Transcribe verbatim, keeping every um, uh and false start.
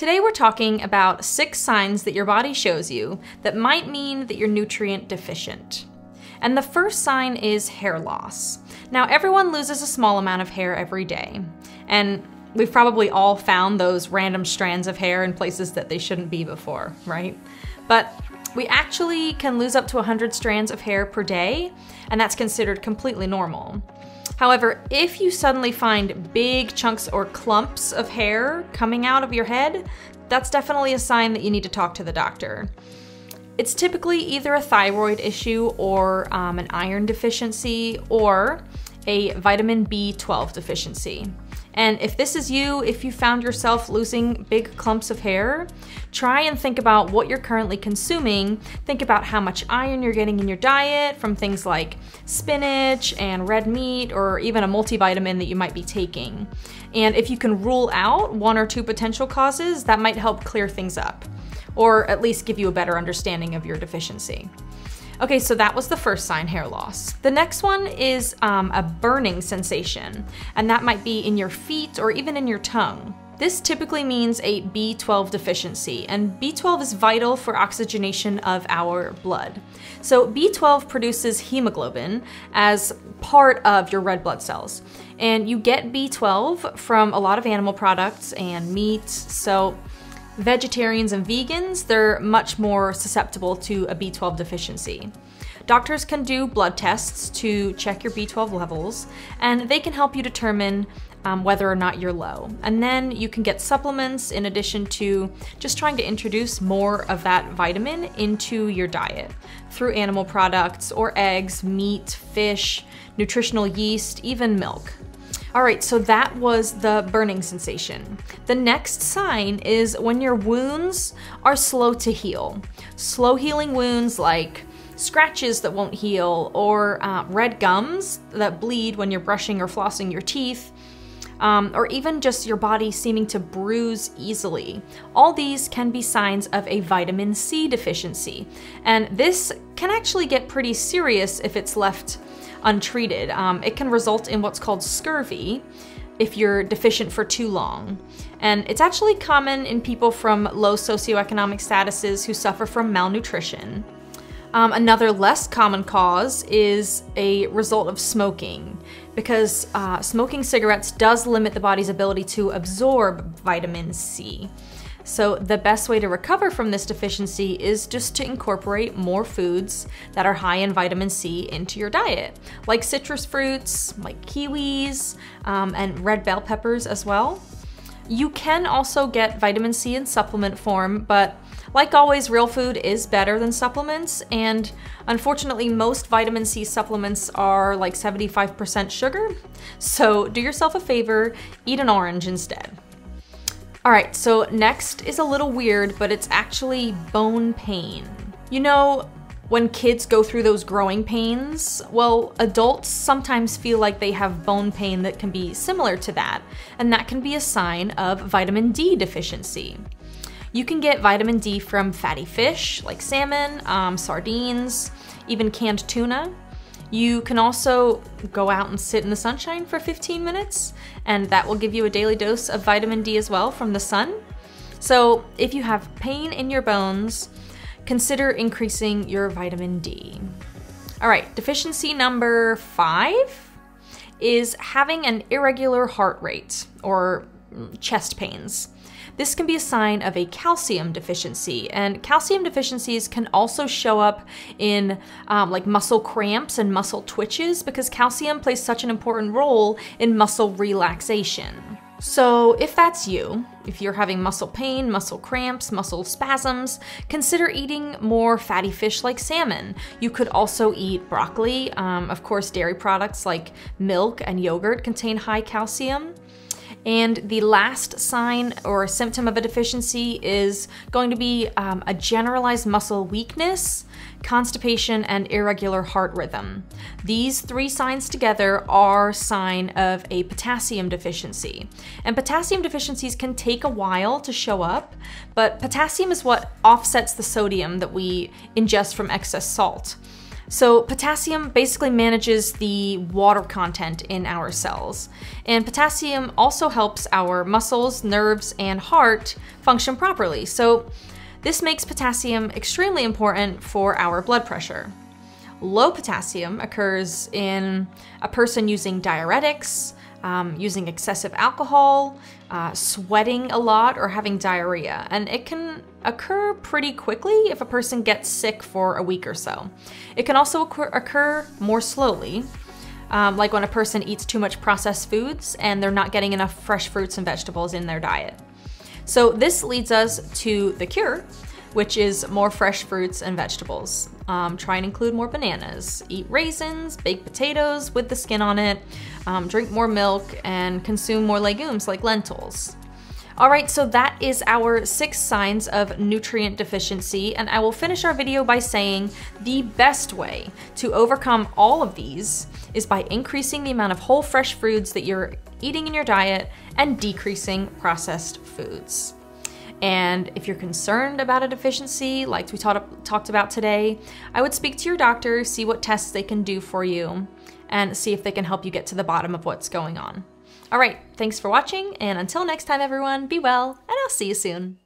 Today we're talking about six signs that your body shows you that might mean that you're nutrient deficient. And the first sign is hair loss. Now everyone loses a small amount of hair every day, and we've probably all found those random strands of hair in places that they shouldn't be before, right? But we actually can lose up to one hundred strands of hair per day, and that's considered completely normal. However, if you suddenly find big chunks or clumps of hair coming out of your head, that's definitely a sign that you need to talk to the doctor. It's typically either a thyroid issue or um, an iron deficiency or a vitamin B twelve deficiency. And if this is you, if you found yourself losing big clumps of hair, try and think about what you're currently consuming. Think about how much iron you're getting in your diet from things like spinach and red meat, or even a multivitamin that you might be taking. And if you can rule out one or two potential causes, that might help clear things up, or at least give you a better understanding of your deficiency. Okay, so that was the first sign, hair loss. The next one is um, a burning sensation, and that might be in your feet or even in your tongue. This typically means a B twelve deficiency, and B twelve is vital for oxygenation of our blood. So B twelve produces hemoglobin as part of your red blood cells, and you get B twelve from a lot of animal products and meats. So vegetarians and vegans, they're much more susceptible to a B twelve deficiency. Doctors can do blood tests to check your B twelve levels, and they can help you determine um, whether or not you're low. And then you can get supplements in addition to just trying to introduce more of that vitamin into your diet through animal products or eggs, meat, fish, nutritional yeast, even milk. All right, so that was the burning sensation. The next sign is when your wounds are slow to heal. Slow healing wounds like scratches that won't heal, or uh, red gums that bleed when you're brushing or flossing your teeth, um, or even just your body seeming to bruise easily. All these can be signs of a vitamin C deficiency. And this can actually get pretty serious if it's left untreated. Um, it can result in what's called scurvy if you're deficient for too long. And it's actually common in people from low socioeconomic statuses who suffer from malnutrition. Um, another less common cause is a result of smoking, because uh, smoking cigarettes does limit the body's ability to absorb vitamin C. So the best way to recover from this deficiency is just to incorporate more foods that are high in vitamin C into your diet, like citrus fruits, like kiwis, um, and red bell peppers as well. You can also get vitamin C in supplement form, but like always, real food is better than supplements, and unfortunately most vitamin C supplements are like seventy-five percent sugar, so do yourself a favor, eat an orange instead. All right, so next is a little weird, but it's actually bone pain. You know, when kids go through those growing pains, well, adults sometimes feel like they have bone pain that can be similar to that, and that can be a sign of vitamin D deficiency. You can get vitamin D from fatty fish like salmon, um, sardines, even canned tuna. You can also go out and sit in the sunshine for fifteen minutes, and that will give you a daily dose of vitamin D as well from the sun. So if you have pain in your bones, consider increasing your vitamin D. All right, deficiency number five is having an irregular heart rate or chest pains. This can be a sign of a calcium deficiency, and calcium deficiencies can also show up in um, like muscle cramps and muscle twitches, because calcium plays such an important role in muscle relaxation. So if that's you, if you're having muscle pain, muscle cramps, muscle spasms, consider eating more fatty fish like salmon. You could also eat broccoli. Um, of course, dairy products like milk and yogurt contain high calcium. And the last sign or symptom of a deficiency is going to be um, a generalized muscle weakness, constipation, and irregular heart rhythm. These three signs together are a sign of a potassium deficiency. And potassium deficiencies can take a while to show up, but potassium is what offsets the sodium that we ingest from excess salt. So potassium basically manages the water content in our cells. And potassium also helps our muscles, nerves, and heart function properly. So this makes potassium extremely important for our blood pressure. Low potassium occurs in a person using diuretics, um, using excessive alcohol, uh, sweating a lot, or having diarrhea. And it can occur pretty quickly if a person gets sick for a week or so. It can also occur more slowly, um, like when a person eats too much processed foods and they're not getting enough fresh fruits and vegetables in their diet. So this leads us to the cure, which is more fresh fruits and vegetables. Um, try and include more bananas, eat raisins, baked potatoes with the skin on it, um, drink more milk, and consume more legumes like lentils. All right, so that is our six signs of nutrient deficiency, and I will finish our video by saying the best way to overcome all of these is by increasing the amount of whole fresh foods that you're eating in your diet and decreasing processed foods. And if you're concerned about a deficiency, like we taught, talked about today, I would speak to your doctor, see what tests they can do for you, and see if they can help you get to the bottom of what's going on. All right, thanks for watching, and until next time, everyone, be well, and I'll see you soon.